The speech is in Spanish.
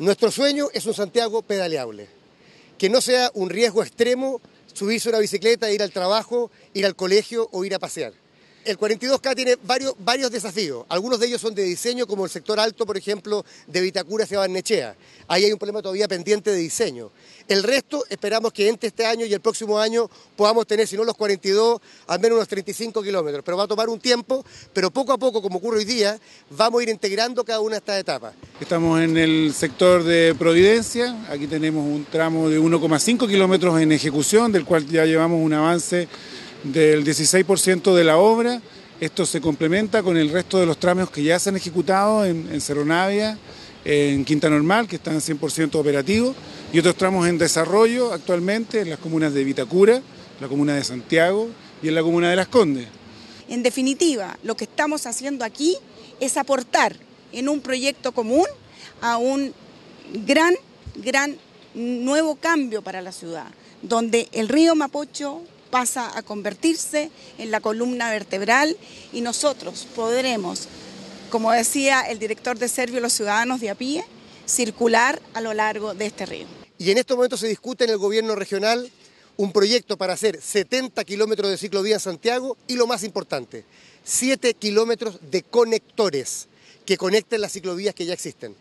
Nuestro sueño es un Santiago pedaleable, que no sea un riesgo extremo subirse a una bicicleta, ir al trabajo, ir al colegio o ir a pasear. El 42K tiene varios desafíos, algunos de ellos son de diseño, como el sector alto, por ejemplo, de Vitacura hacia Barnechea. Ahí hay un problema todavía pendiente de diseño. El resto esperamos que entre este año y el próximo año podamos tener, si no los 42, al menos unos 35 kilómetros. Pero va a tomar un tiempo, pero poco a poco, como ocurre hoy día, vamos a ir integrando cada una de estas etapas. Estamos en el sector de Providencia, aquí tenemos un tramo de 1,5 kilómetros en ejecución, del cual ya llevamos un avance del 16% de la obra. Esto se complementa con el resto de los tramos que ya se han ejecutado en Cerro Navia, en Quinta Normal, que están 100% operativos, y otros tramos en desarrollo actualmente en las comunas de Vitacura, la comuna de Santiago y en la comuna de Las Condes. En definitiva, lo que estamos haciendo aquí es aportar en un proyecto común a un gran nuevo cambio para la ciudad, donde el río Mapocho pasa a convertirse en la columna vertebral y nosotros podremos, como decía el director de Servio, los ciudadanos de a pie, circular a lo largo de este río. Y en estos momentos se discute en el gobierno regional un proyecto para hacer 70 kilómetros de ciclovía en Santiago y lo más importante, 7 kilómetros de conectores que conecten las ciclovías que ya existen.